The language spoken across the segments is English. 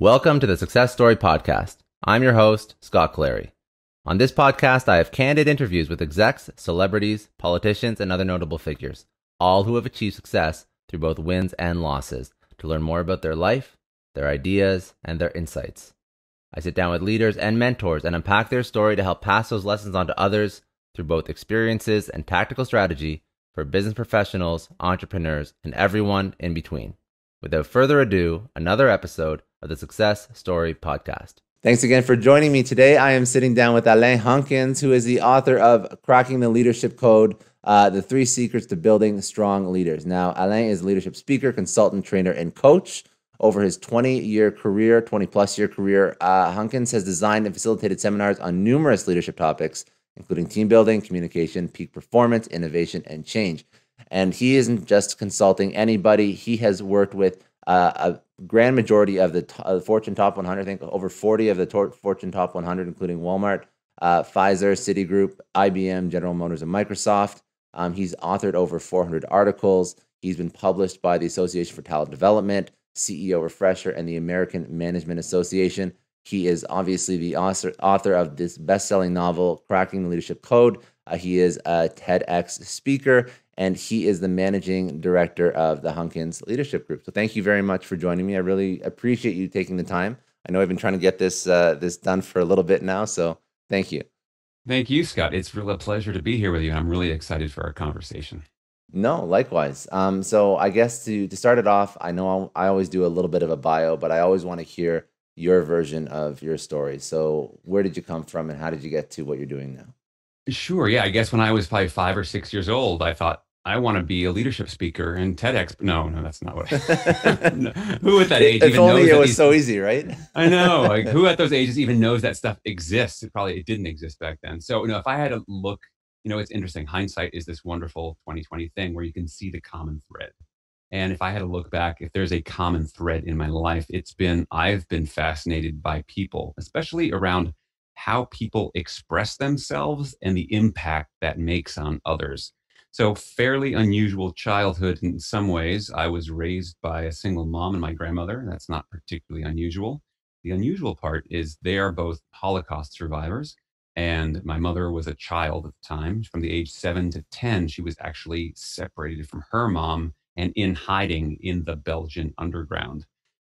Welcome to the Success Story Podcast. I'm your host, Scott Clary. On this podcast, I have candid interviews with execs, celebrities, politicians, and other notable figures, all who have achieved success through both wins and losses, to learn more about their life, their ideas, and their insights. I sit down with leaders and mentors and unpack their story to help pass those lessons on to others through both experiences and tactical strategy for business professionals, entrepreneurs, and everyone in between. Without further ado, another episode of the Success Story Podcast. Thanks again for joining me today. I am sitting down with Alain Hunkins, who is the author of Cracking the Leadership Code, The Three Secrets to Building Strong Leaders. Now, Alain is a leadership speaker, consultant, trainer, and coach. Over his 20-plus year career, Hunkins has designed and facilitated seminars on numerous leadership topics, including team building, communication, peak performance, innovation, and change. And he isn't just consulting anybody. He has worked with a grand majority of the Fortune Top 100, I think over 40 of the Fortune Top 100, including Walmart, Pfizer, Citigroup, IBM, General Motors, and Microsoft. He's authored over 400 articles. He's been published by the Association for Talent Development, CEO Refresher, and the American Management Association. He is obviously the author of this best-selling novel, Cracking the Leadership Code. He is a TEDx speaker, and he is the managing director of the Hunkins Leadership Group. So thank you very much for joining me. I really appreciate you taking the time. I know I've been trying to get this this done for a little bit now, so thank you. Thank you, Scott. It's really a pleasure to be here with you, and I'm really excited for our conversation. No, likewise. So I guess to start it off, I know I always do a little bit of a bio, but I always want to hear your version of your story. So where did you come from and how did you get to what you're doing now? Sure. Yeah. I guess when I was probably 5 or 6 years old, I thought I want to be a leadership speaker and TEDx. No, that's not what I, no. Who at that age, if even only knows it was these, so easy, right? I know. Like, who at those ages even knows that stuff exists? It didn't exist back then. So, if I had a look, it's interesting. Hindsight is this wonderful 2020 thing where you can see the common thread. And if I had to look back, if there's a common thread in my life, it's been, I've been fascinated by people, especially around how people express themselves and the impact that makes on others. So fairly unusual childhood in some ways. I was raised by a single mom and my grandmother. That's not particularly unusual. The unusual part is they are both Holocaust survivors. And my mother was a child at the time. From the age 7 to 10, she was actually separated from her mom and in hiding in the Belgian underground.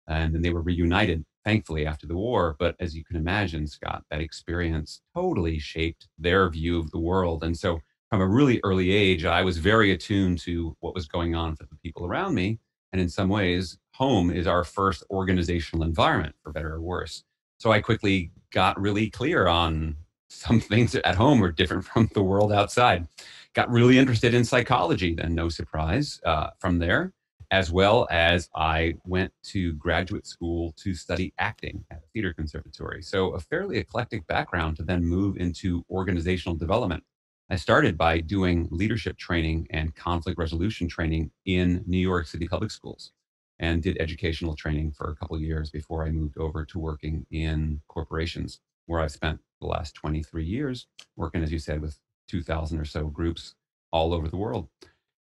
And then they were reunited, thankfully, after the war. But as you can imagine, Scott, that experience totally shaped their view of the world. And so from a really early age, I was very attuned to what was going on for the people around me. And in some ways, home is our first organizational environment, for better or worse. So I quickly got really clear on some things at home are different from the world outside. Got really interested in psychology then, no surprise, from there, as well as I went to graduate school to study acting at a theater conservatory. So a fairly eclectic background to then move into organizational development. I started by doing leadership training and conflict resolution training in New York City public schools and did educational training for a couple of years before I moved over to working in corporations, where I've spent the last 23 years working, as you said, with 2,000 or so groups all over the world.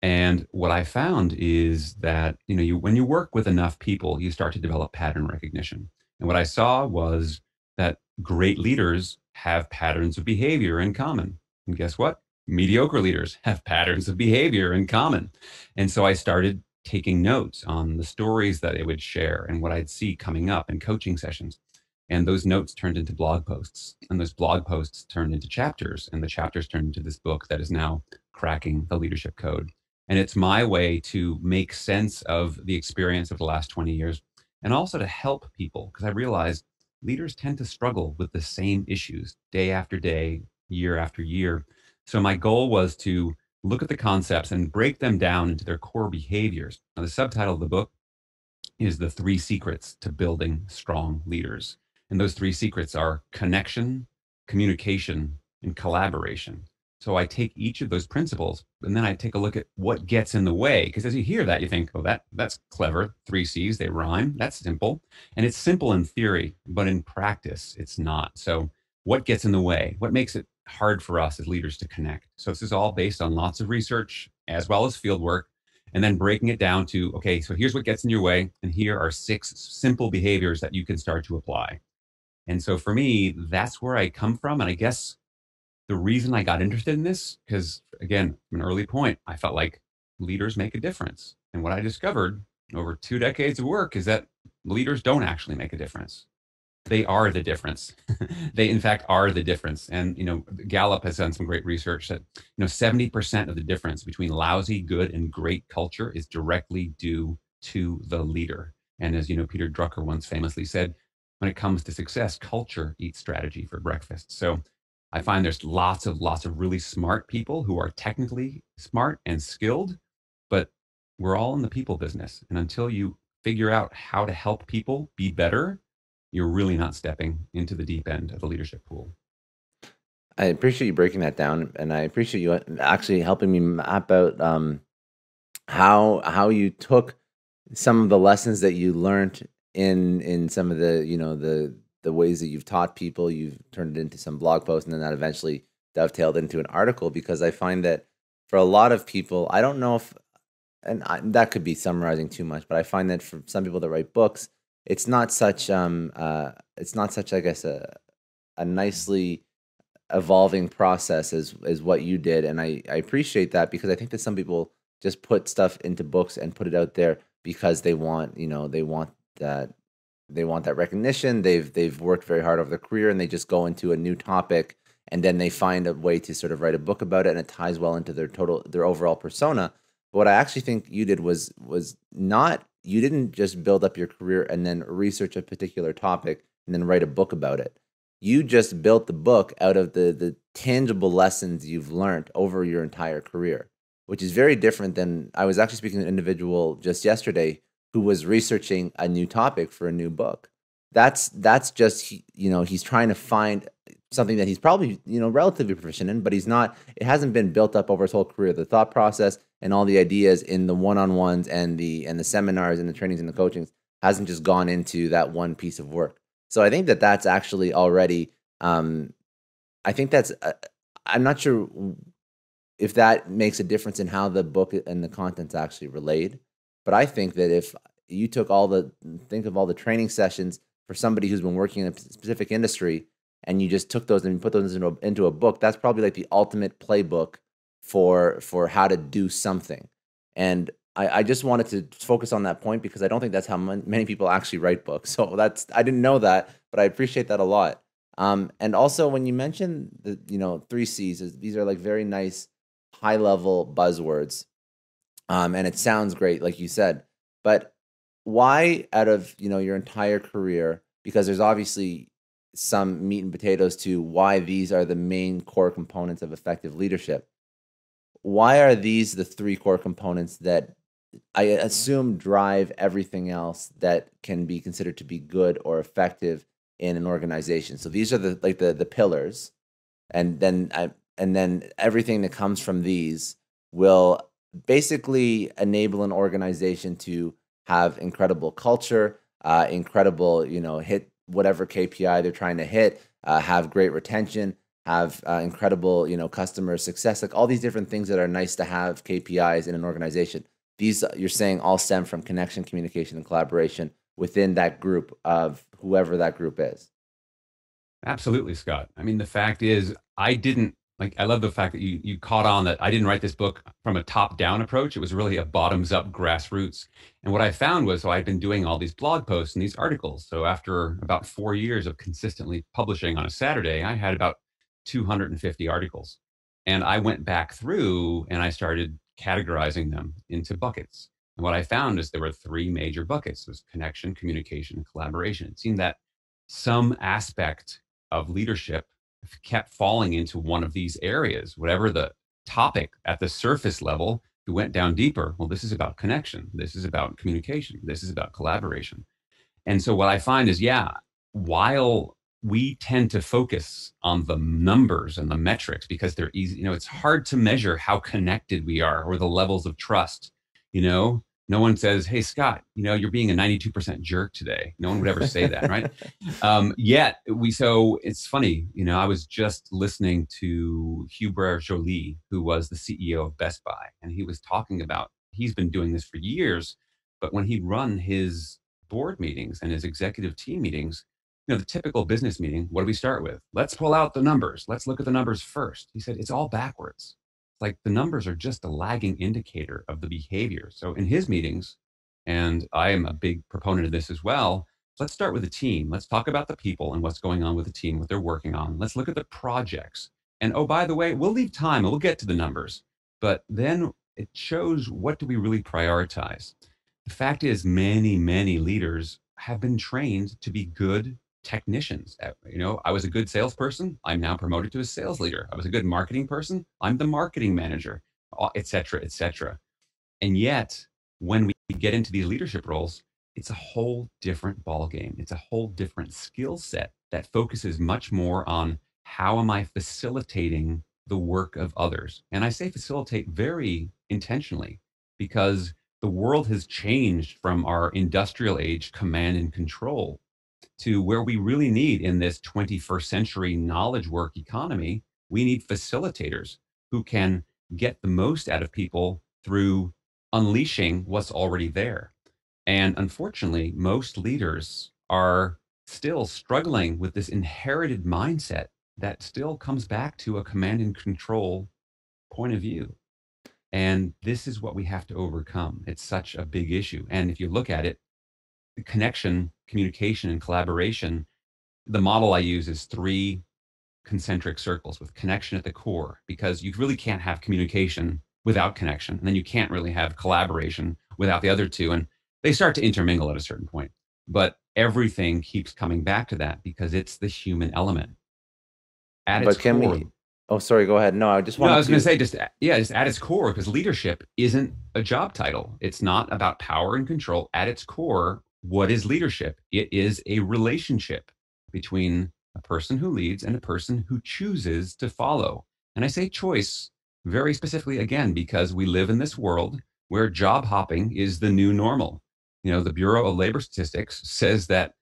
And what I found is that, when you work with enough people, you start to develop pattern recognition. And what I saw was that great leaders have patterns of behavior in common. And guess what? Mediocre leaders have patterns of behavior in common. And so I started taking notes on the stories that they would share and what I'd see coming up in coaching sessions. And those notes turned into blog posts, and those blog posts turned into chapters, and the chapters turned into this book that is now Cracking the Leadership Code. And it's my way to make sense of the experience of the last 20 years and also to help people, because I realized leaders tend to struggle with the same issues day after day, year after year. So my goal was to look at the concepts and break them down into their core behaviors. Now, the subtitle of the book is The Three Secrets to Building Strong Leaders. And those three secrets are connection, communication, and collaboration. So I take each of those principles, and then I take a look at what gets in the way. Because as you hear that, you think, oh, that's clever. Three C's, they rhyme. That's simple. And it's simple in theory, but in practice, it's not. So what gets in the way? What makes it hard for us as leaders to connect? So this is all based on lots of research as well as field work. and then breaking it down to, okay, so here's what gets in your way, and here are 6 simple behaviors that you can start to apply. And so for me, that's where I come from. And I guess the reason I got interested in this, because again, from an early point, I felt like leaders make a difference. And what I discovered over 2 decades of work is that leaders don't actually make a difference. They are the difference. They, in fact, are the difference. And, you know, Gallup has done some great research that, you know, 70% of the difference between lousy, good, and great culture is directly due to the leader. And as you know, Peter Drucker once famously said, when it comes to success, culture eats strategy for breakfast. So I find there's lots of really smart people who are technically smart and skilled, but we're all in the people business. And until you figure out how to help people be better, you're really not stepping into the deep end of the leadership pool. I appreciate you breaking that down, and I appreciate you actually helping me map out how you took some of the lessons that you learned in some of the, you know, the ways that you've taught people. You've turned it into some blog posts, and then that eventually dovetailed into an article, because I find that for a lot of people, I don't know if, and that could be summarizing too much, but I find that for some people that write books, it's not such I guess a nicely evolving process as what you did, and I appreciate that, because I think that some people just put stuff into books and put it out there because they want, you know, they want that recognition. They've worked very hard over their career, and they just go into a new topic, and then they find a way to sort of write a book about it, and it ties well into their overall persona. But what I actually think you did was not, you didn't just build up your career and then research a particular topic and then write a book about it. You just built the book out of the tangible lessons you've learned over your entire career, which is very different than, I was actually speaking to an individual just yesterday who was researching a new topic for a new book. That's just, you know, he's trying to find something that he's probably, you know, relatively proficient in, but he's not, it hasn't been built up over his whole career, the thought process and all the ideas in the one-on-ones and the seminars and the trainings and the coachings hasn't just gone into that one piece of work. So I think that that's actually already, I think that's, I'm not sure if that makes a difference in how the book and the content's actually relayed, but I think that if you took think of all the training sessions for somebody who's been working in a specific industry, and you just took those and put those into a book, that's probably like the ultimate playbook for how to do something. And I just wanted to focus on that point, because I don't think that's how many people actually write books. So that's, I didn't know that, but I appreciate that a lot. And also when you mentioned the, you know, 3 C's, these are like very nice high level buzzwords. And it sounds great, like you said, but why out of, you know, your entire career, because there's obviously some meat and potatoes to why these are the main core components of effective leadership. Why are these the 3 core components that I assume drive everything else that can be considered to be good or effective in an organization? So these are the pillars, and then everything that comes from these will basically enable an organization to have incredible culture, incredible, you know, hit whatever KPI they're trying to hit, have great retention, have incredible, you know, customer success, like all these different things that are nice to have KPIs in an organization. These, you're saying, all stem from connection, communication, and collaboration within that group of whoever that group is. Absolutely, Scott. I mean, the fact is, I love the fact that you caught on that I didn't write this book from a top-down approach. It was really a bottoms-up grassroots. And what I found was, so I'd been doing all these blog posts and these articles. So after about 4 years of consistently publishing on a Saturday, I had about 250 articles. And I went back through and I started categorizing them into buckets. And what I found is there were 3 major buckets. It was connection, communication, and collaboration. It seemed that some aspect of leadership kept falling into one of these areas. Whatever the topic at the surface level, you went down deeper. Well, this is about connection. This is about communication. This is about collaboration. And so what I find is, yeah, while we tend to focus on the numbers and the metrics because they're easy, you know, it's hard to measure how connected we are or the levels of trust. You know, no one says, hey, Scott, you know, you're being a 92% jerk today. No one would ever say that, right? So it's funny, you know, I was just listening to Hubert Jolie, who was the CEO of Best Buy, and he was talking about, he's been doing this for years, but when he'd run his board meetings and his executive team meetings, you know, the typical business meeting, what do we start with? Let's pull out the numbers. Let's look at the numbers first. He said, it's all backwards. Like the numbers are just a lagging indicator of the behavior. So in his meetings, and I am a big proponent of this as well, let's start with the team. Let's talk about the people and what's going on with the team, what they're working on. Let's look at the projects. And oh, by the way, we'll leave time and we'll get to the numbers. But then it shows, what do we really prioritize? The fact is, many, many leaders have been trained to be good technicians. You know, I was a good salesperson. I'm now promoted to a sales leader. I was a good marketing person. I'm the marketing manager, et cetera, et cetera. And yet, when we get into these leadership roles, it's a whole different ballgame. It's a whole different skill set that focuses much more on how am I facilitating the work of others. And I say facilitate very intentionally, because the world has changed from our industrial age command and control to where we really need, in this 21st century knowledge work economy, we need facilitators who can get the most out of people through unleashing what's already there. And unfortunately, most leaders are still struggling with this inherited mindset that still comes back to a command and control point of view. And this is what we have to overcome. It's such a big issue. And if you look at it, the connection, communication, and collaboration, the model I use is three concentric circles with connection at the core, because you really can't have communication without connection. And then you can't really have collaboration without the other two. And they start to intermingle at a certain point, but everything keeps coming back to that because it's the human element. At its core. Oh, sorry, go ahead. No, I just wanted to. No, I was going to say, just at its core, because leadership isn't a job title. It's not about power and control. At its core, what is leadership? It is a relationship between a person who leads and a person who chooses to follow. And I say choice very specifically, again, because we live in this world where job hopping is the new normal. You know, the Bureau of Labor Statistics says that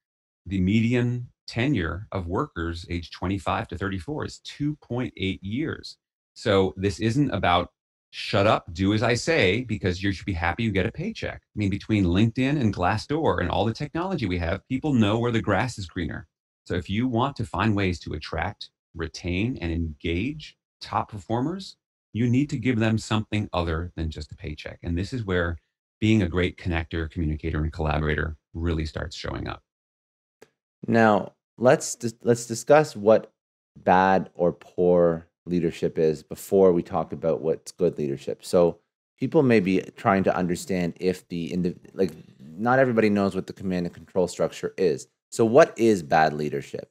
the median tenure of workers age 25 to 34 is 2.8 years. So this isn't about shut up, do as I say, because you should be happy you get a paycheck. I mean, between LinkedIn and Glassdoor and all the technology we have, people know where the grass is greener. So if you want to find ways to attract, retain, and engage top performers, you need to give them something other than just a paycheck. And this is where being a great connector, communicator, and collaborator really starts showing up. Now, let's discuss what bad or poor leadership is before we talk about what's good leadership. So people may be trying to understand if not everybody knows what the command and control structure is. So what is bad leadership?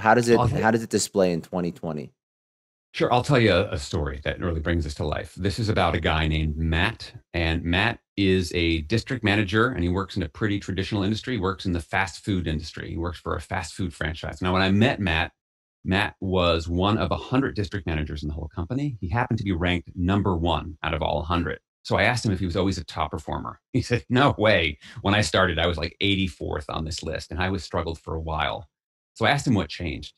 How does it display in 2020? Sure, I'll tell you a story that really brings this to life. This is about a guy named Matt, and Matt is a district manager, and he works in a pretty traditional industry, works in the fast food industry. He works for a fast food franchise. Now, when I met Matt, Matt was one of 100 district managers in the whole company. He happened to be ranked number one out of all 100. So I asked him if he was always a top performer. He said, no way. When I started, I was like 84th on this list, and I was struggled for a while. So I asked him what changed.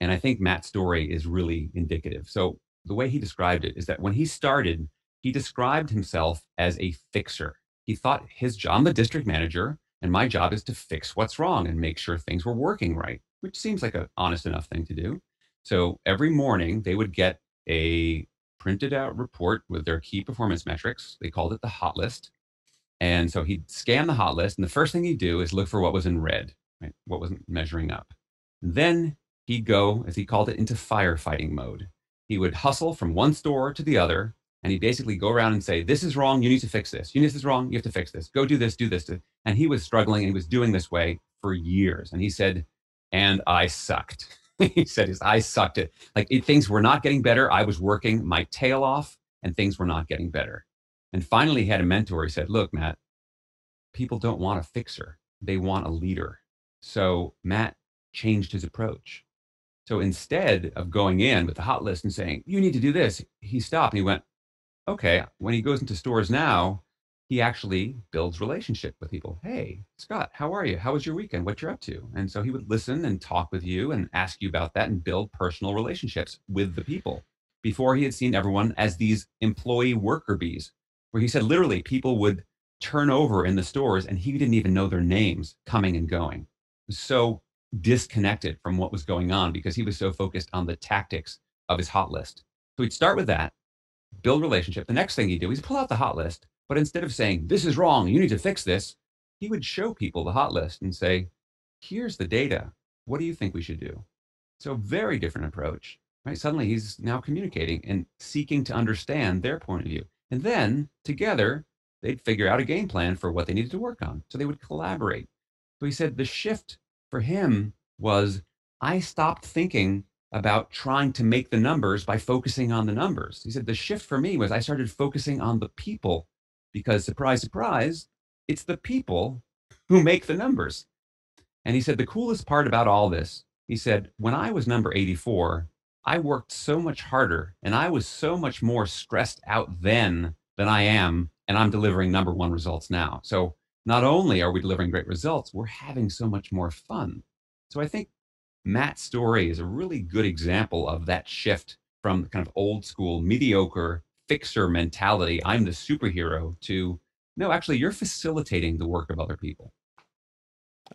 And I think Matt's story is really indicative. So the way he described it is that when he started, he described himself as a fixer. He thought his job, I'm the district manager, and my job is to fix what's wrong and make sure things were working right, which seems like an honest enough thing to do. So every morning they would get a printed out report with their key performance metrics. They called it the hot list. And so he'd scan the hot list. And the first thing he'd do is look for what was in red, right? What wasn't measuring up. And then he'd go, as he called it, into firefighting mode. He would hustle from one store to the other, and he'd basically go around and say, this is wrong, you need to fix this. This is wrong, you have to fix this. Go do this, do this. And he was struggling, and he was doing this way for years. And he said, and I sucked. He said, I sucked it. Things were not getting better. I was working my tail off, and things were not getting better. And finally, he had a mentor. He said, look, Matt, people don't want a fixer. They want a leader. So Matt changed his approach. So instead of going in with the hot list and saying, you need to do this, he stopped and he went, okay, when he goes into stores now, he actually builds relationship with people. Hey, Scott, how are you? How was your weekend? What you're up to? And so he would listen and talk with you and ask you about that and build personal relationships with the people. Before, he had seen everyone as these employee worker bees where he said literally people would turn over in the stores and he didn't even know their names coming and going. So disconnected from what was going on because he was so focused on the tactics of his hot list. So he'd start with that, build relationship. The next thing he'd do is pull out the hot list, but instead of saying, this is wrong, you need to fix this, he would show people the hot list and say, here's the data. What do you think we should do? So very different approach, right? Suddenly he's now communicating and seeking to understand their point of view. And then together, they'd figure out a game plan for what they needed to work on. So they would collaborate. So he said the shift for him was, I stopped thinking about trying to make the numbers by focusing on the numbers. He said the shift for me was I started focusing on the people because surprise, surprise, it's the people who make the numbers. And he said, the coolest part about all this, he said, when I was number 84, I worked so much harder and I was so much more stressed out then than I am. And I'm delivering number one results now. So not only are we delivering great results, we're having so much more fun. So I think Matt's story is a really good example of that shift from kind of old school, mediocre fixer mentality, I'm the superhero, to no, actually you're facilitating the work of other people.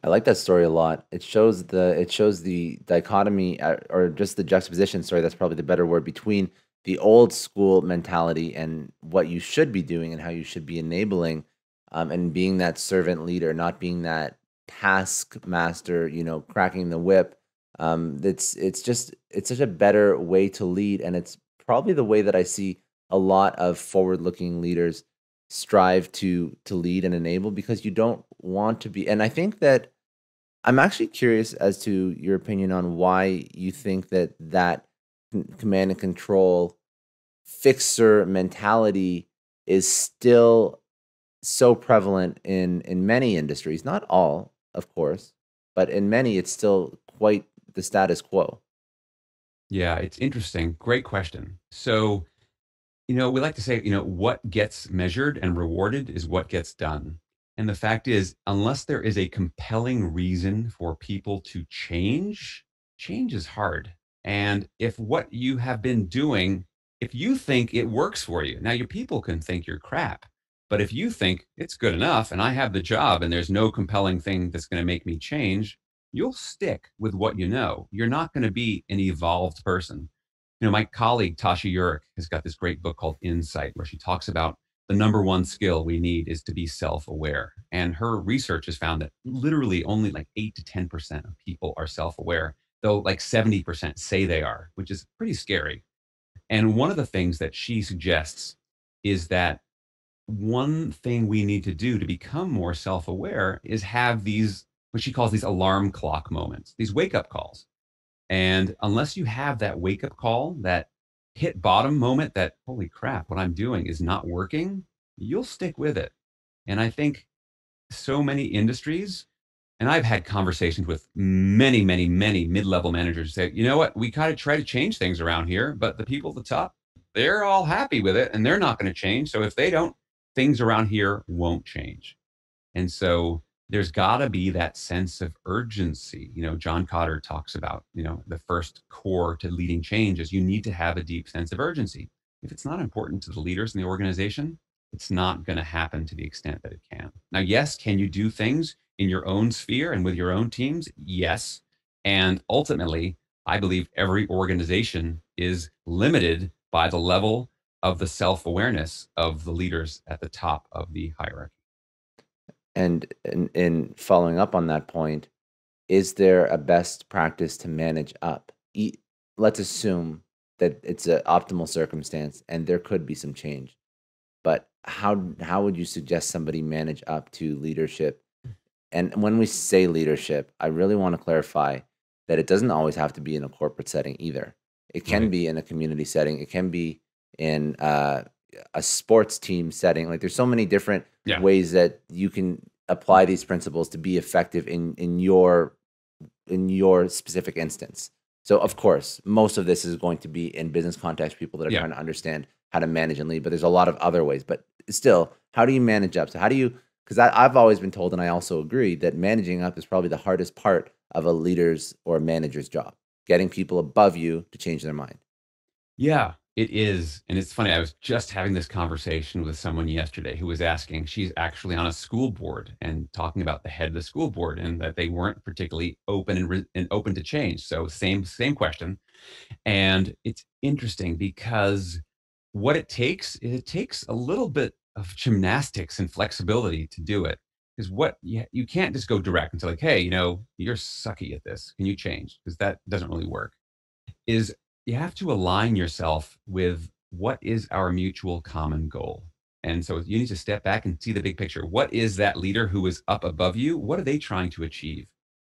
I like that story a lot. It shows the dichotomy or just the juxtaposition, sorry, that's probably the better word, between the old school mentality and what you should be doing and how you should be enabling and being that servant leader, not being that taskmaster, you know, cracking the whip. It's such a better way to lead. And it's probably the way that I see a lot of forward-looking leaders strive to lead and enable, because you don't want to be. And I think that I'm actually curious as to your opinion on why you think that that command and control fixer mentality is still so prevalent in many industries, not all, of course, but in many, it's still quite the status quo. Yeah, it's interesting. Great question. So, you know, we like to say, you know, what gets measured and rewarded is what gets done. And the fact is, unless there is a compelling reason for people to change, change is hard. And if what you have been doing, if you think it works for you, now your people can think you're crap, but if you think it's good enough and I have the job and there's no compelling thing that's going to make me change, you'll stick with what you know. You're not going to be an evolved person. You know, my colleague, Tasha Yurich, has got this great book called Insight, where she talks about the number one skill we need is to be self-aware. And her research has found that literally only like 8 to 10% of people are self-aware, though like 70% say they are, which is pretty scary. And one of the things that she suggests is that one thing we need to do to become more self-aware is have these, what she calls these alarm clock moments, these wake-up calls. And unless you have that wake-up call, that hit bottom moment that, holy crap, what I'm doing is not working, you'll stick with it. And I think so many industries, and I've had conversations with many, many, many mid-level managers who say, you know what, we kind of try to change things around here, but the people at the top, they're all happy with it and they're not going to change. So if they don't, things around here won't change. And so there's got to be that sense of urgency. You know, John Kotter talks about, you know, the first core to leading change is you need to have a deep sense of urgency. If it's not important to the leaders in the organization, it's not going to happen to the extent that it can. Now, yes, can you do things in your own sphere and with your own teams? Yes. And ultimately, I believe every organization is limited by the level of the self-awareness of the leaders at the top of the hierarchy. And in following up on that point, is there a best practice to manage up? Let's assume that it's an optimal circumstance and there could be some change, but how would you suggest somebody manage up to leadership? And when we say leadership, I really want to clarify that it doesn't always have to be in a corporate setting either. It can be in a community setting. It can be in a sports team setting. Like, there's so many different ways that you can apply these principles to be effective in your specific instance. So of course, most of this is going to be in business context, people that are trying to understand how to manage and lead, but there's a lot of other ways. But still, how do you manage up? So how do you, because I've always been told, and I also agree, that managing up is probably the hardest part of a leader's or manager's job, getting people above you to change their mind. Yeah. It is. And it's funny, I was just having this conversation with someone yesterday who was asking, she's actually on a school board and talking about the head of the school board and that they weren't particularly open and open to change. So same question. And it's interesting because what it takes, is it takes a little bit of gymnastics and flexibility to do it. Because what you can't just go direct and say like, hey, you're sucky at this. Can you change? Because that doesn't really work. You have to align yourself with what is our mutual common goal. And so you need to step back and see the big picture. What is that leader who is up above you? What are they trying to achieve?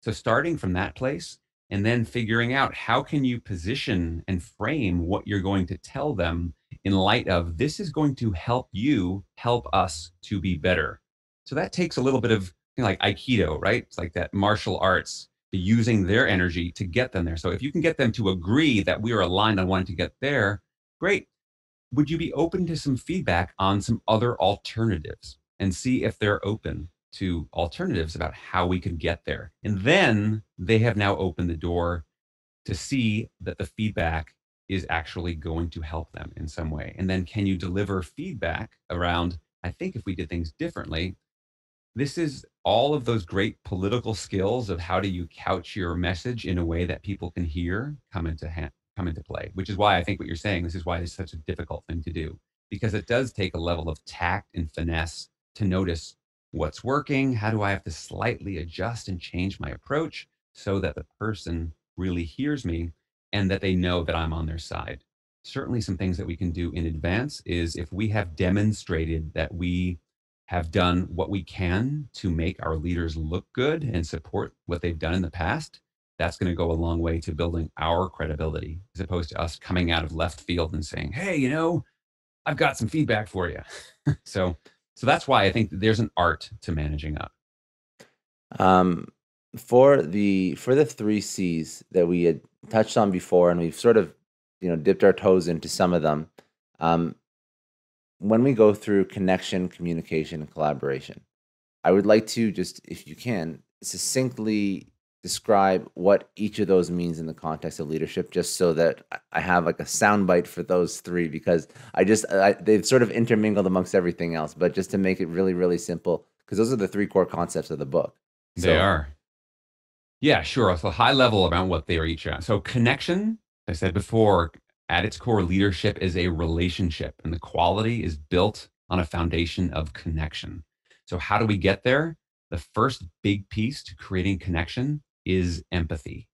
So starting from that place and then figuring out how can you position and frame what you're going to tell them in light of this is going to help you help us to be better. So that takes a little bit of like Aikido, right? It's like that martial arts. Using their energy to get them there. So if you can get them to agree that we are aligned on wanting to get there, great. Would you be open to some feedback on some other alternatives and see if they're open to alternatives about how we could get there? And then they have now opened the door to see that the feedback is actually going to help them in some way. And then can you deliver feedback around, I think if we did things differently, this is all of those great political skills of how do you couch your message in a way that people can hear come into play, which is why I think what you're saying, this is why it's such a difficult thing to do, because it does take a level of tact and finesse to notice what's working. How do I have to slightly adjust and change my approach so that the person really hears me and that they know that I'm on their side? Certainly some things that we can do in advance is if we have demonstrated that we have done what we can to make our leaders look good and support what they've done in the past, that's going to go a long way to building our credibility as opposed to us coming out of left field and saying, hey, I've got some feedback for you. So that's why I think that there's an art to managing up. For the 3 C's that we had touched on before, and we've sort of, dipped our toes into some of them. When we go through connection, communication, and collaboration, I would like to just, if you can, succinctly describe what each of those means in the context of leadership, just so that I have like a soundbite for those three, because they've sort of intermingled amongst everything else, but just to make it really, really simple, because those are the three core concepts of the book. They are. Yeah, sure. So high level around what they are each at. So connection, as I said before, at its core, leadership is a relationship, and the quality is built on a foundation of connection. So how do we get there? The first big piece to creating connection is empathy.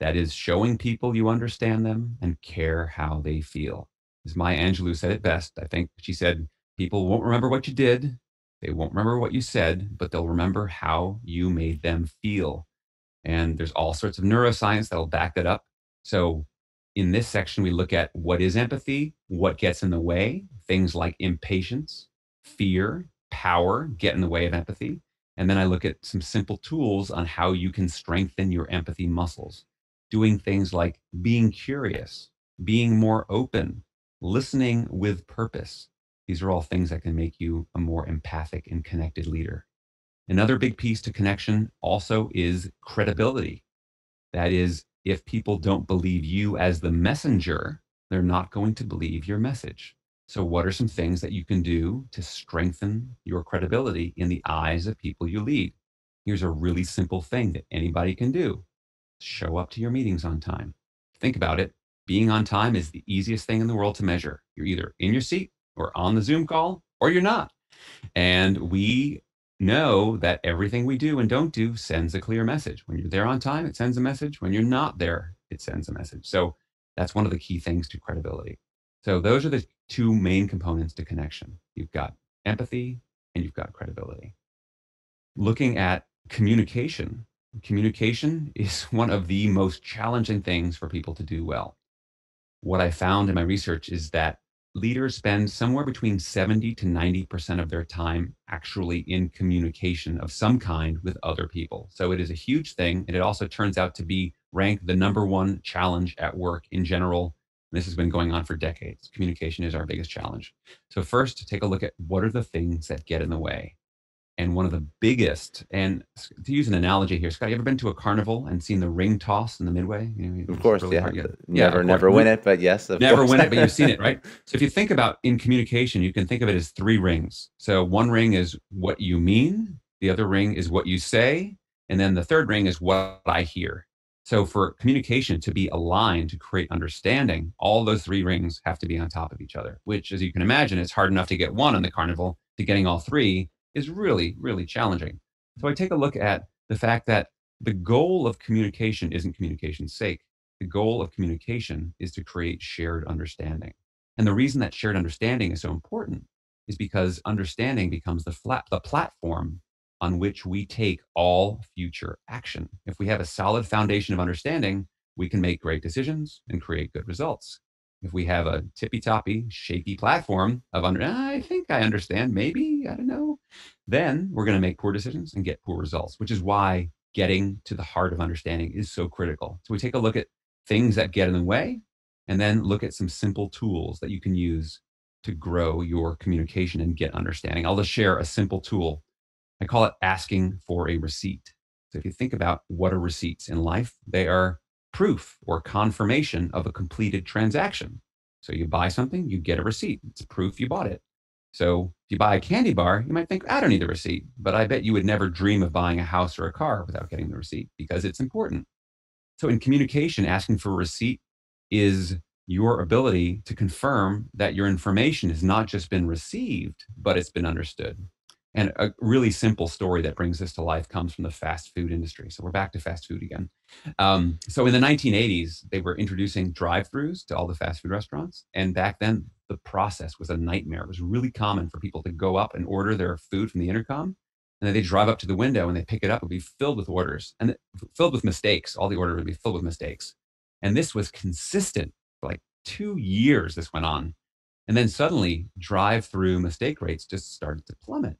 That is showing people you understand them and care how they feel. As Maya Angelou said it best, I think she said, people won't remember what you did, they won't remember what you said, but they'll remember how you made them feel. And there's all sorts of neuroscience that'll back that up. So in this section, we look at what is empathy, what gets in the way, things like impatience, fear, power get in the way of empathy. And then I look at some simple tools on how you can strengthen your empathy muscles, doing things like being curious, being more open, listening with purpose. These are all things that can make you a more empathic and connected leader. Another big piece to connection also is credibility. That is, if people don't believe you as the messenger, they're not going to believe your message. So what are some things that you can do to strengthen your credibility in the eyes of people you lead? Here's a really simple thing that anybody can do. Show up to your meetings on time. Think about it. Being on time is the easiest thing in the world to measure. You're either in your seat or on the Zoom call or you're not. And we know that everything we do and don't do sends a clear message. When you're there on time, it sends a message. When you're not there, it sends a message. So that's one of the key things to credibility. So those are the two main components to connection. You've got empathy and you've got credibility. Looking at communication. Communication is one of the most challenging things for people to do well. What I found in my research is that leaders spend somewhere between 70 to 90% of their time actually in communication of some kind with other people. So it is a huge thing. And it also turns out to be ranked the #1 challenge at work in general. And this has been going on for decades. Communication is our biggest challenge. So first, take a look at what are the things that get in the way. and one of the biggest. And to use an analogy here, Scott, you ever been to a carnival and seen the ring toss in the Midway? You know, of course, really yeah. Never win it, but yes, of never course. Win it, but you've seen it, right? So if you think about in communication, you can think of it as three rings. So one ring is what you mean, the other ring is what you say, and then the third ring is what I hear. So for communication to be aligned, to create understanding, all those three rings have to be on top of each other, which, as you can imagine, it's hard enough to get one on the carnival. To getting all three is really, really challenging. So I take a look at the fact that the goal of communication isn't communication's sake. The goal of communication is to create shared understanding. And the reason that shared understanding is so important is because understanding becomes the platform on which we take all future action. If we have a solid foundation of understanding, we can make great decisions and create good results. If we have a tippy-toppy, shaky platform of, I think I understand, maybe, I don't know, then we're going to make poor decisions and get poor results, which is why getting to the heart of understanding is so critical. So we take a look at things that get in the way and then look at some simple tools that you can use to grow your communication and get understanding. I'll just share a simple tool. I call it asking for a receipt. So if you think about what are receipts in life, they are proof or confirmation of a completed transaction. So you buy something, you get a receipt. It's proof you bought it. So if you buy a candy bar, you might think, I don't need the receipt, but I bet you would never dream of buying a house or a car without getting the receipt because it's important. So in communication, asking for a receipt is your ability to confirm that your information has not just been received, but it's been understood. And a really simple story that brings this to life comes from the fast food industry. So we're back to fast food again. So in the 1980s, they were introducing drive-thrus to all the fast food restaurants. And back then, the process was a nightmare. It was really common for people to go up and order their food from the intercom. And then they drive up to the window and they pick it up. It would be filled with orders and filled with mistakes. All the orders would be filled with mistakes. And this was consistent for like 2 years this went on. And then suddenly, drive-thru mistake rates just started to plummet.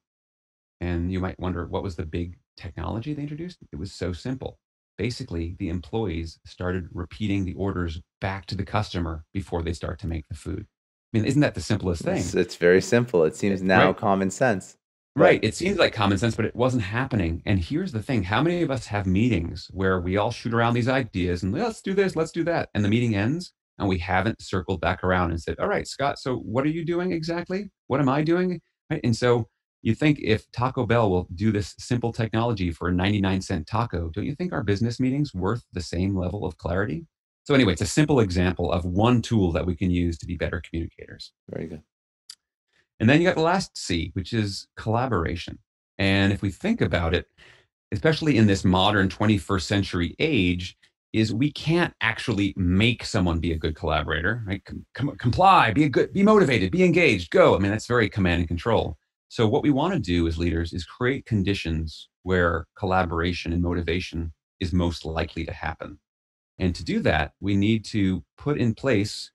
And you might wonder, what was the big technology they introduced? It was so simple. Basically, the employees started repeating the orders back to the customer before they start to make the food. I mean, isn't that the simplest thing? It's very simple. It seems now common sense. Right. It seems like common sense, but it wasn't happening. And here's the thing. How many of us have meetings where we all shoot around these ideas and let's do this, let's do that. And the meeting ends and we haven't circled back around and said, all right, Scott, so what are you doing exactly? What am I doing? Right? And so you think if Taco Bell will do this simple technology for a 99-cent taco, don't you think our business meetings worth the same level of clarity? So anyway, it's a simple example of one tool that we can use to be better communicators. Very good. And then you got the last C, which is collaboration. And if we think about it, especially in this modern 21st century age, is we can't actually make someone be a good collaborator, right? Comply, be motivated, be engaged, go. I mean, that's very command and control. So what we want to do as leaders is create conditions where collaboration and motivation is most likely to happen. And to do that, we need to put in place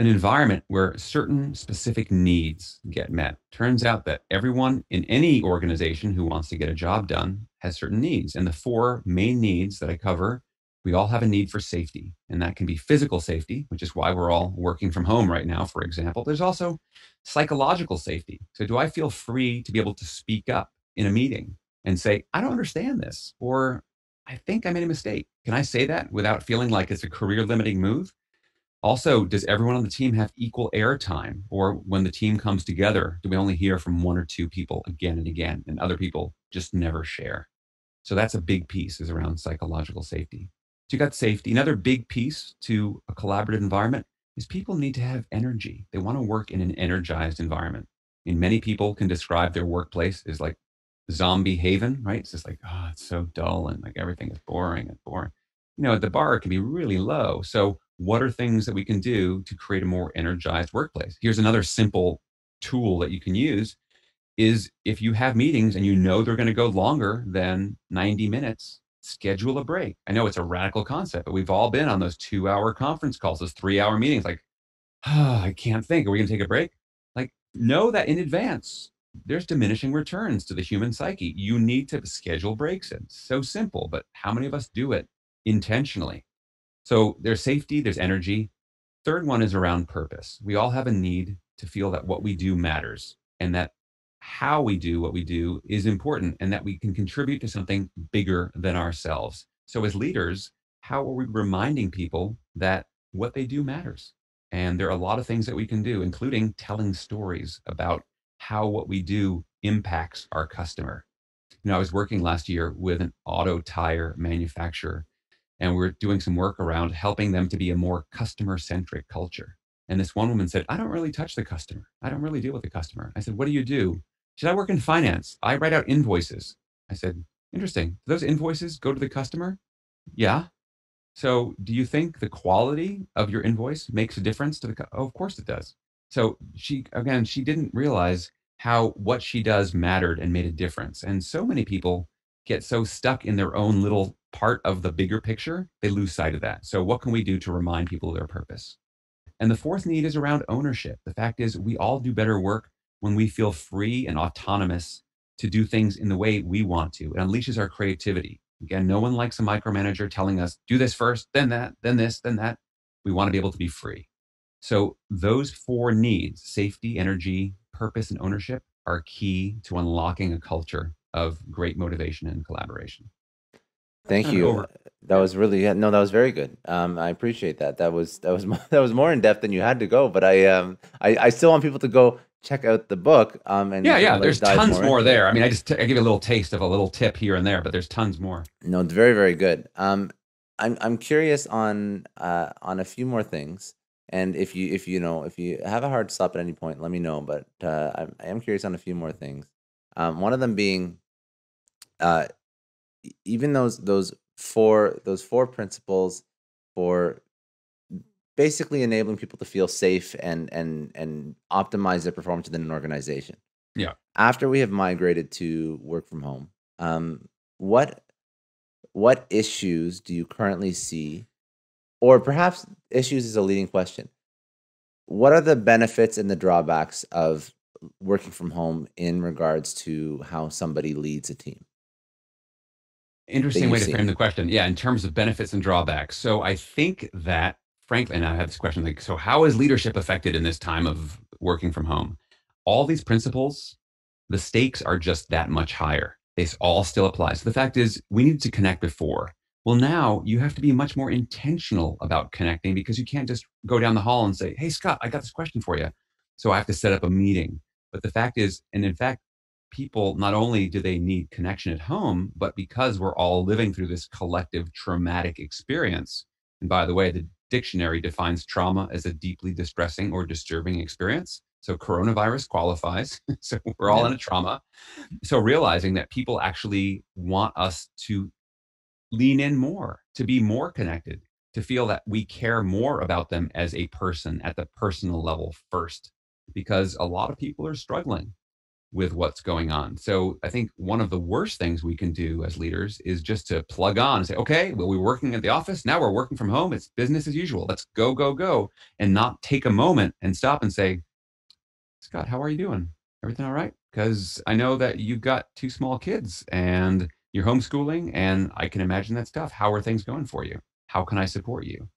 an environment where certain specific needs get met. Turns out that everyone in any organization who wants to get a job done has certain needs. And the four main needs that I cover, we all have a need for safety. And that can be physical safety, which is why we're all working from home right now, for example. There's also psychological safety. So do I feel free to be able to speak up in a meeting and say, I don't understand this, or I think I made a mistake. Can I say that without feeling like it's a career limiting move? Also, does everyone on the team have equal airtime? Or when the team comes together, do we only hear from one or two people again and again, and other people just never share? So that's a big piece, is around psychological safety. So you got safety. Another big piece to a collaborative environment is people need to have energy. They want to work in an energized environment. And many people can describe their workplace as like zombie haven, right? It's just like, oh, it's so dull and like everything is boring and boring. You know, at the bar, it can be really low. So what are things that we can do to create a more energized workplace? Here's another simple tool that you can use is if you have meetings and you know they're going to go longer than 90 minutes, schedule a break. I know it's a radical concept, but we've all been on those 2-hour conference calls, those 3-hour meetings, like, oh, I can't think. Are we going to take a break? Like, know that in advance, there's diminishing returns to the human psyche. You need to schedule breaks. It's so simple, but how many of us do it intentionally? So there's safety, there's energy. Third one is around purpose. We all have a need to feel that what we do matters and that how we do what we do is important and that we can contribute to something bigger than ourselves. So as leaders, how are we reminding people that what they do matters? And there are a lot of things that we can do, including telling stories about how what we do impacts our customer. You know, I was working last year with an auto tire manufacturer, and we're doing some work around helping them to be a more customer-centric culture. And this one woman said, I don't really touch the customer. I don't really deal with the customer. I said, what do you do? She said, I work in finance. I write out invoices. I said, interesting. Do those invoices go to the customer? Yeah. So do you think the quality of your invoice makes a difference to the customer? Oh, of course it does. So she didn't realize how what she does mattered and made a difference. And so many people get so stuck in their own little part of the bigger picture, they lose sight of that. So what can we do to remind people of their purpose? And the fourth need is around ownership. The fact is we all do better work when we feel free and autonomous to do things in the way we want to. It unleashes our creativity. Again, no one likes a micromanager telling us, do this first, then that, then this, then that. We want to be able to be free. So those four needs, safety, energy, purpose, and ownership, are key to unlocking a culture of great motivation and collaboration. Thank you. That was really, no, that was very good. I appreciate that. That was more in depth than you had to go, but I still want people to go check out the book. And yeah, there's tons more there. I mean, I give you a little taste of a little tip here and there, but there's tons more. No, it's very, very good. I'm curious on a few more things. And if you have a hard stop at any point, let me know. But I am curious on a few more things. One of them being, even those four principles for basically enabling people to feel safe and optimize their performance within an organization. Yeah. After we have migrated to work from home, what issues do you currently see? Or perhaps issues is a leading question. What are the benefits and the drawbacks of working from home in regards to how somebody leads a team? Interesting way to frame the question. Yeah, in terms of benefits and drawbacks. So I think that, frankly, and I have this question, like, so how is leadership affected in this time of working from home? All these principles, the stakes are just that much higher. They all still apply. So the fact is, we needed to connect before. Well, now you have to be much more intentional about connecting, because you can't just go down the hall and say, hey, Scott, I got this question for you. So I have to set up a meeting. But the fact is, and in fact, people, not only do they need connection at home, but because we're all living through this collective traumatic experience. And by the way, the dictionary defines trauma as a deeply distressing or disturbing experience. So coronavirus qualifies. So we're all in a trauma. So realizing that people actually want us to lean in more, to be more connected, to feel that we care more about them as a person at the personal level first, because a lot of people are struggling with what's going on. So I think one of the worst things we can do as leaders is just to plug on and say, okay, well, we were working at the office. Now we're working from home. It's business as usual. Let's go, go, go, and not take a moment and stop and say, Scott, how are you doing? Everything all right? Because I know that you've got two small kids and you're homeschooling, and I can imagine that's tough. How are things going for you? How can I support you?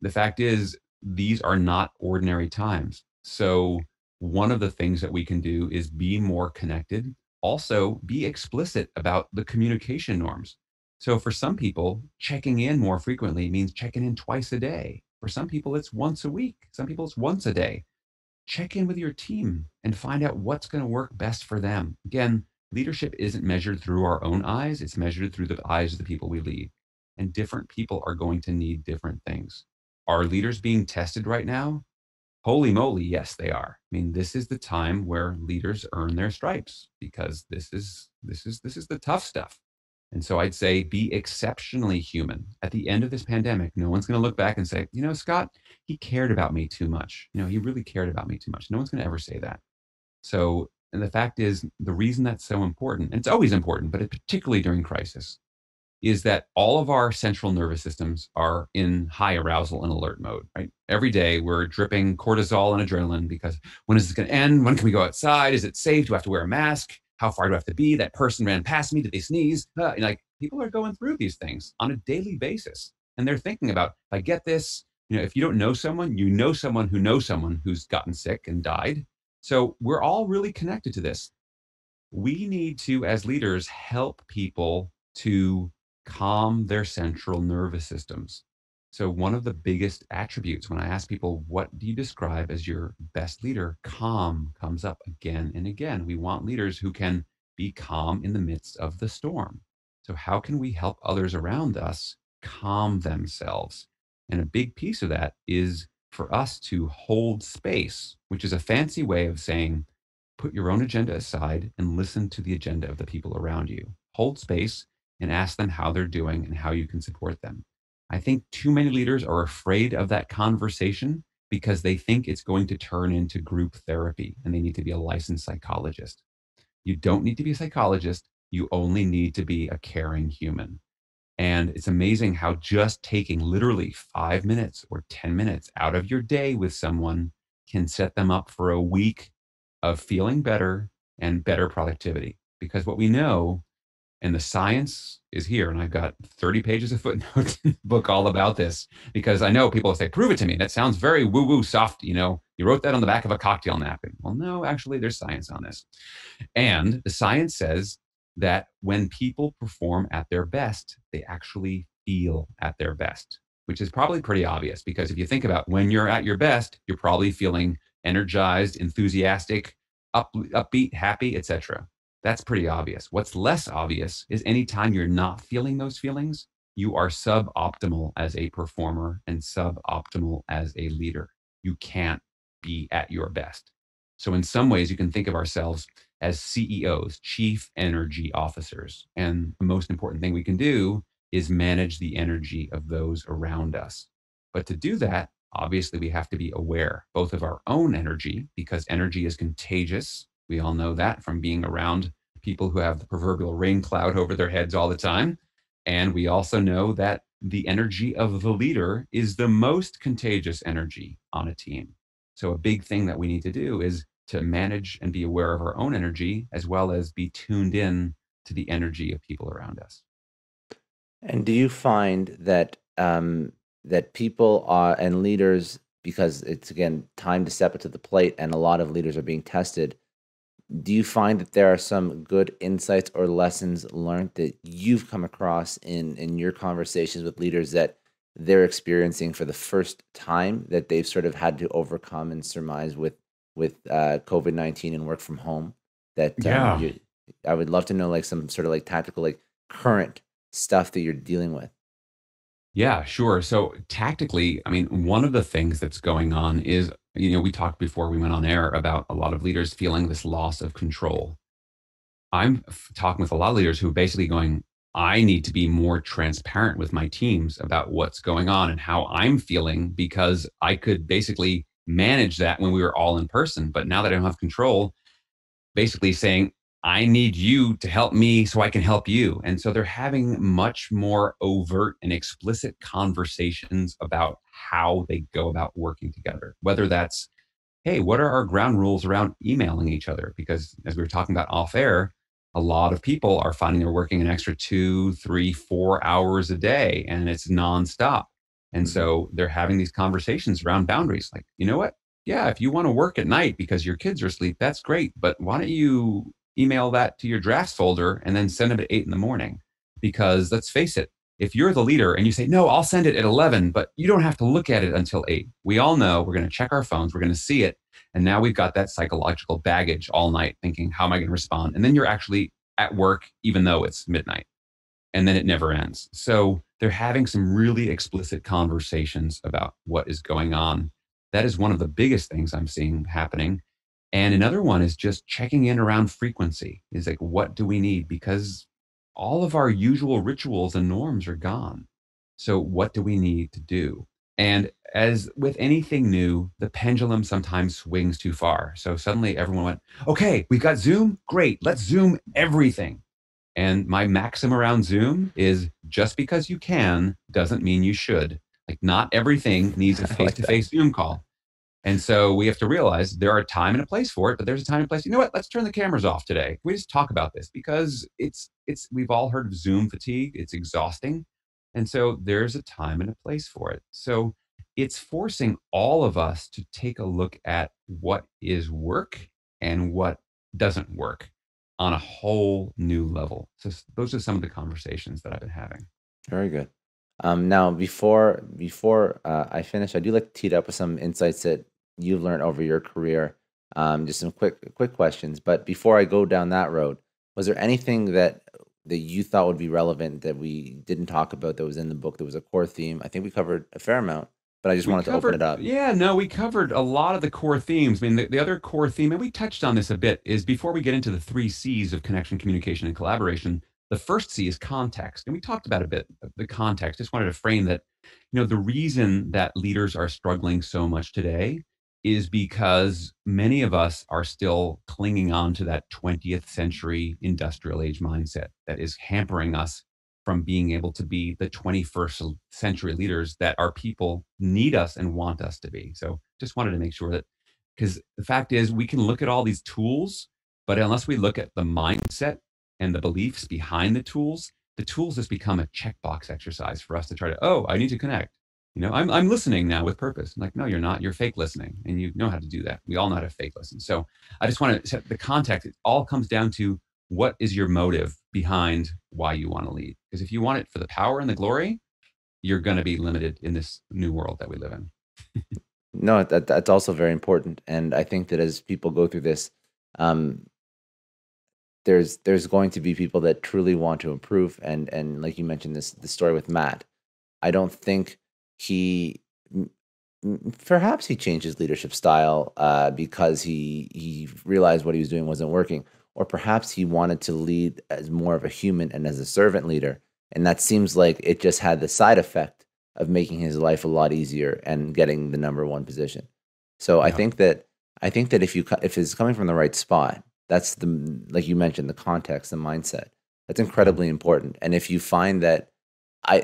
The fact is, these are not ordinary times. So one of the things that we can do is be more connected. Also, be explicit about the communication norms. So for some people, checking in more frequently means checking in twice a day. For some people, it's once a week. Some people, it's once a day. Check in with your team and find out what's going to work best for them. Again, leadership isn't measured through our own eyes. It's measured through the eyes of the people we lead. And different people are going to need different things. Are leaders being tested right now? Holy moly, yes, they are. I mean, this is the time where leaders earn their stripes, because this is the tough stuff. And so I'd say be exceptionally human. At the end of this pandemic, no one's going to look back and say, you know, Scott, he cared about me too much. You know, he really cared about me too much. No one's going to ever say that. So, and the fact is, the reason that's so important, and it's always important, but particularly during crisis, is that all of our central nervous systems are in high arousal and alert mode, right? Every day we're dripping cortisol and adrenaline, because when is this going to end? When can we go outside? Is it safe? Do I have to wear a mask? How far do I have to be? That person ran past me. Did they sneeze? And like, people are going through these things on a daily basis. And they're thinking about, if I get this, you know, if you don't know someone, you know someone who knows someone who's gotten sick and died. So we're all really connected to this. We need to, as leaders, help people to calm their central nervous systems. So one of the biggest attributes when I ask people, what do you describe as your best leader? Calm comes up again and again. We want leaders who can be calm in the midst of the storm. So how can we help others around us calm themselves? And a big piece of that is for us to hold space, which is a fancy way of saying, put your own agenda aside and listen to the agenda of the people around you. Hold space and ask them how they're doing and how you can support them. I think too many leaders are afraid of that conversation because they think it's going to turn into group therapy and they need to be a licensed psychologist. You don't need to be a psychologist. You only need to be a caring human. And it's amazing how just taking literally 5 minutes or 10 minutes out of your day with someone can set them up for a week of feeling better and better productivity. Because what we know, and the science is here, and I've got 30 pages of footnotes in the book all about this, because I know people say, prove it to me. That sounds very woo-woo soft. You know, you wrote that on the back of a cocktail napkin. Well, no, actually, there's science on this. And the science says that when people perform at their best, they actually feel at their best, which is probably pretty obvious, because if you think about when you're at your best, you're probably feeling energized, enthusiastic, upbeat, happy, etc. That's pretty obvious. What's less obvious is anytime you're not feeling those feelings, you are suboptimal as a performer and suboptimal as a leader. You can't be at your best. So in some ways, you can think of ourselves as CEOs, chief energy officers. And the most important thing we can do is manage the energy of those around us. But to do that, obviously, we have to be aware both of our own energy, because energy is contagious. We all know that from being around people who have the proverbial rain cloud over their heads all the time. And we also know that the energy of the leader is the most contagious energy on a team. So a big thing that we need to do is to manage and be aware of our own energy, as well as be tuned in to the energy of people around us. And do you find that that people are, and leaders, because it's, again, time to step up to the plate and a lot of leaders are being tested, do you find that there are some good insights or lessons learned that you've come across in your conversations with leaders that they're experiencing for the first time that they've sort of had to overcome and surmise with COVID-19 and work from home? That yeah. I would love to know like some sort of like tactical, like current stuff that you're dealing with. Yeah, sure. So tactically, I mean, one of the things that's going on is, you know, we talked before we went on air about a lot of leaders feeling this loss of control. I'm talking with a lot of leaders who are basically going, I need to be more transparent with my teams about what's going on and how I'm feeling, because I could basically manage that when we were all in person. But now that I don't have control, basically saying, I need you to help me so I can help you. And so they're having much more overt and explicit conversations about how they go about working together, whether that's, hey, what are our ground rules around emailing each other? Because as we were talking about off air, a lot of people are finding they're working an extra 2, 3, 4 hours a day, and it's nonstop. And so they're having these conversations around boundaries, like, you know what? Yeah, if you want to work at night because your kids are asleep, that's great. But why don't you email that to your drafts folder and then send it at 8 in the morning. Because let's face it, if you're the leader and you say, no, I'll send it at 11, but you don't have to look at it until 8. We all know we're going to check our phones, we're going to see it. And now we've got that psychological baggage all night thinking, how am I going to respond? And then you're actually at work, even though it's midnight, and then it never ends. So they're having some really explicit conversations about what is going on. That is one of the biggest things I'm seeing happening. And another one is just checking in around frequency. Is like, what do we need? Because all of our usual rituals and norms are gone. So what do we need to do? And as with anything new, the pendulum sometimes swings too far. So suddenly everyone went, okay, we've got Zoom. Great. Let's Zoom everything. And my maxim around Zoom is just because you can doesn't mean you should. Like, not everything needs a face-to-face Zoom call. And so we have to realize there are a time and a place for it, but there's a time and place. You know what? Let's turn the cameras off today. We just talk about this, because we've all heard of Zoom fatigue. It's exhausting. And so there's a time and a place for it. So it's forcing all of us to take a look at what is work and what doesn't work on a whole new level. So those are some of the conversations that I've been having. Very good. Now, before I finish, I do like to tee up with some insights that you've learned over your career. Just some quick questions. But before I go down that road, was there anything that you thought would be relevant that we didn't talk about that was in the book, that was a core theme? I think we covered a fair amount, but I just wanted to open it up. Yeah, no, we covered a lot of the core themes. I mean, the other core theme, and we touched on this a bit, is before we get into the 3 C's of connection, communication, and collaboration, the first C is context. And we talked about a bit of the context. Just wanted to frame that, the reason that leaders are struggling so much today is because many of us are still clinging on to that 20th century industrial age mindset that is hampering us from being able to be the 21st century leaders that our people need us and want us to be. So just wanted to make sure that, because the fact is we can look at all these tools, but unless we look at the mindset and the beliefs behind the tools has become a checkbox exercise for us to try to, oh, I need to connect. I'm listening now with purpose. I'm like, no, you're not. You're fake listening, and you know how to do that. We all know how to fake listen. So I just want to set the context. It all comes down to what is your motive behind why you want to lead? Because if you want it for the power and the glory, you're going to be limited in this new world that we live in. No, that's also very important. And I think that as people go through this, there's going to be people that truly want to improve. And like you mentioned, the story with Matt, I don't think perhaps he changed his leadership style because he realized what he was doing wasn't working, or perhaps he wanted to lead as more of a human and as a servant leader. And that seems like it just had the side effect of making his life a lot easier and getting the #1 position. So yeah. I think that if it's coming from the right spot, that's the, like you mentioned, the context, the mindset, that's incredibly important. And if you find that,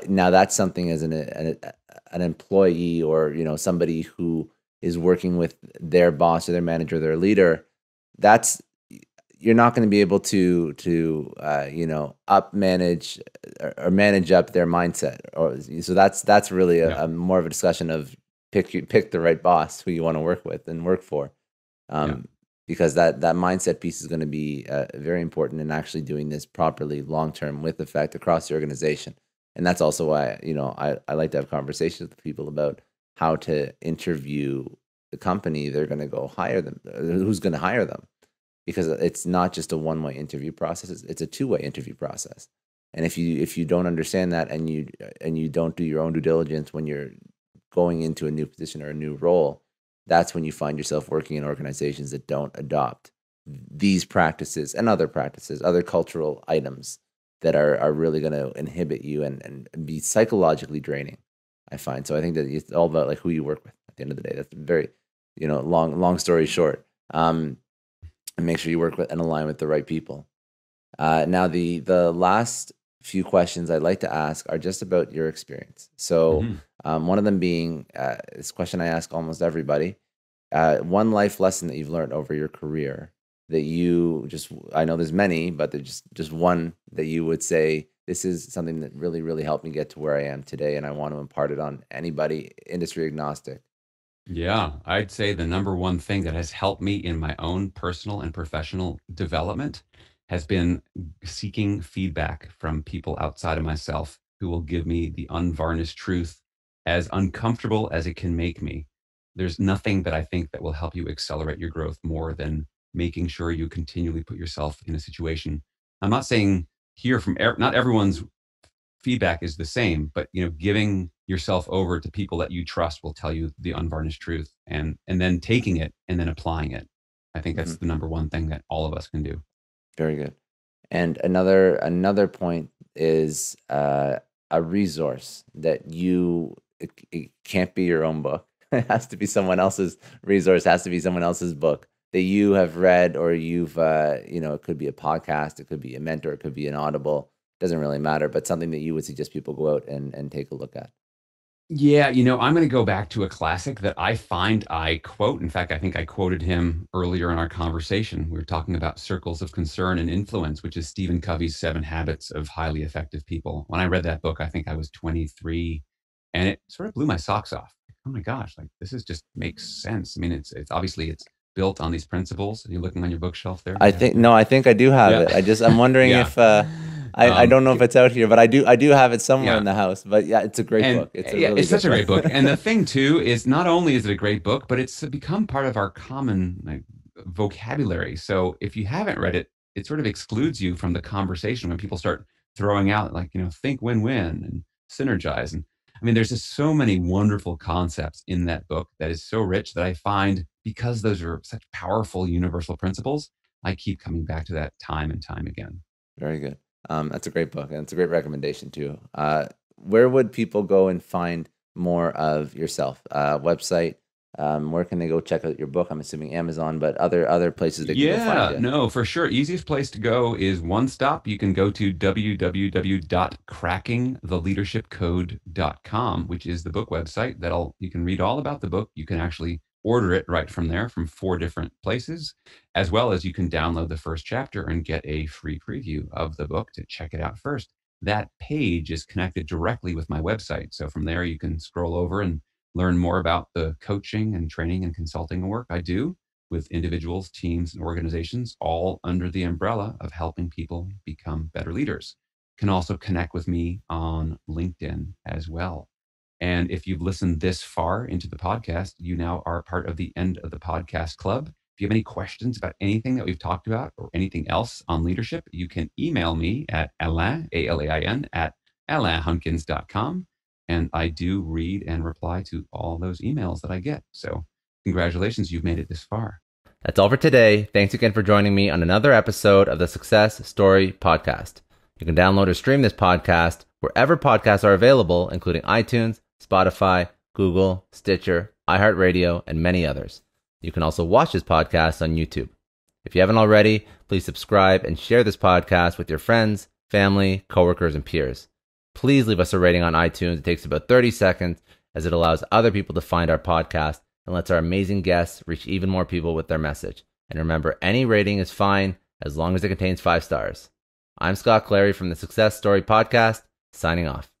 now that's something as an employee, or somebody who is working with their boss or their manager, or their leader, that's, you're not going to be able to up manage or manage up their mindset. Or so that's really a more of a discussion of pick the right boss who you want to work with and work for, because that mindset piece is going to be very important in actually doing this properly long term with effect across the organization. And that's also why, I like to have conversations with people about how to interview the company they're going to go hire them, who's going to hire them. Because it's not just a one-way interview process, it's a two-way interview process. And if you don't understand that, and you don't do your own due diligence when you're going into a new position or a new role, that's when you find yourself working in organizations that don't adopt these practices and other practices, other cultural items that are really going to inhibit you and be psychologically draining, I find. So I think that it's all about who you work with at the end of the day. That's very, long story short. And make sure you work with and align with the right people. Now, the last few questions I'd like to ask are just about your experience. So one of them being this question I ask almost everybody, one life lesson that you've learned over your career that you just, I know there's many, but there's just one that you would say, this is something that really, really helped me get to where I am today, and I want to impart it on anybody, industry agnostic. Yeah, I'd say the #1 thing that has helped me in my own personal and professional development has been seeking feedback from people outside of myself who will give me the unvarnished truth, as uncomfortable as it can make me. There's nothing that I think that will help you accelerate your growth more than making sure you continually put yourself in a situation. I'm not saying hear from, not everyone's feedback is the same, but giving yourself over to people that you trust will tell you the unvarnished truth, and then taking it and then applying it. I think that's the #1 thing that all of us can do. Very good. And another point is a resource that it can't be your own book. It has to be someone else's resource, has to be someone else's book that you have read, or you've, it could be a podcast, it could be a mentor, it could be an Audible, doesn't really matter, but something that you would suggest people go out and take a look at. Yeah, I'm going to go back to a classic that I find I quote. In fact, I think I quoted him earlier in our conversation. We were talking about circles of concern and influence, which is Stephen Covey's 7 Habits of Highly Effective People. When I read that book, I think I was 23, and it sort of blew my socks off. oh my gosh, like this is just makes sense. I mean, it's obviously it's built on these principles. Are you looking on your bookshelf there? I think I do have it. I'm wondering if I don't know if it's out here, but I do have it somewhere in the house. But yeah, it's a great book. It's a really such a great book. And the thing too is, not only is it a great book, but it's become part of our common vocabulary. So if you haven't read it, it sort of excludes you from the conversation when people start throwing out like, you know, think win-win and synergize. And I mean, there's just so many wonderful concepts in that book that is so rich that I find, because those are such powerful universal principles, I keep coming back to that time and time again. Very good. That's a great book, and it's a great recommendation too. Where would people go and find more of yourself? Website? Where can they go check out your book? I'm assuming Amazon, but other places that you can find it. Yeah, no, for sure. Easiest place to go is one stop. You can go to www.crackingtheleadershipcode.com, which is the book website. You can read all about the book. You can actually order it right from there, from 4 different places, as well as you can download the first chapter and get a free preview of the book to check it out first. That page is connected directly with my website. So from there, you can scroll over and learn more about the coaching and training and consulting work I do with individuals, teams, and organizations, all under the umbrella of helping people become better leaders. You can also connect with me on LinkedIn as well. And if you've listened this far into the podcast, you now are part of the End of the Podcast Club. If you have any questions about anything that we've talked about or anything else on leadership, you can email me at Alain, A-L-A-I-N, at alainhunkins.com. And I do read and reply to all those emails that I get. So congratulations, you've made it this far. That's all for today. Thanks again for joining me on another episode of the Success Story Podcast. You can download or stream this podcast wherever podcasts are available, including iTunes, Spotify, Google, Stitcher, iHeartRadio, and many others. You can also watch this podcast on YouTube. If you haven't already, please subscribe and share this podcast with your friends, family, coworkers, and peers. Please leave us a rating on iTunes. It takes about 30 seconds, as it allows other people to find our podcast and lets our amazing guests reach even more people with their message. And remember, any rating is fine as long as it contains 5 stars. I'm Scott Clary from the Success Story Podcast, signing off.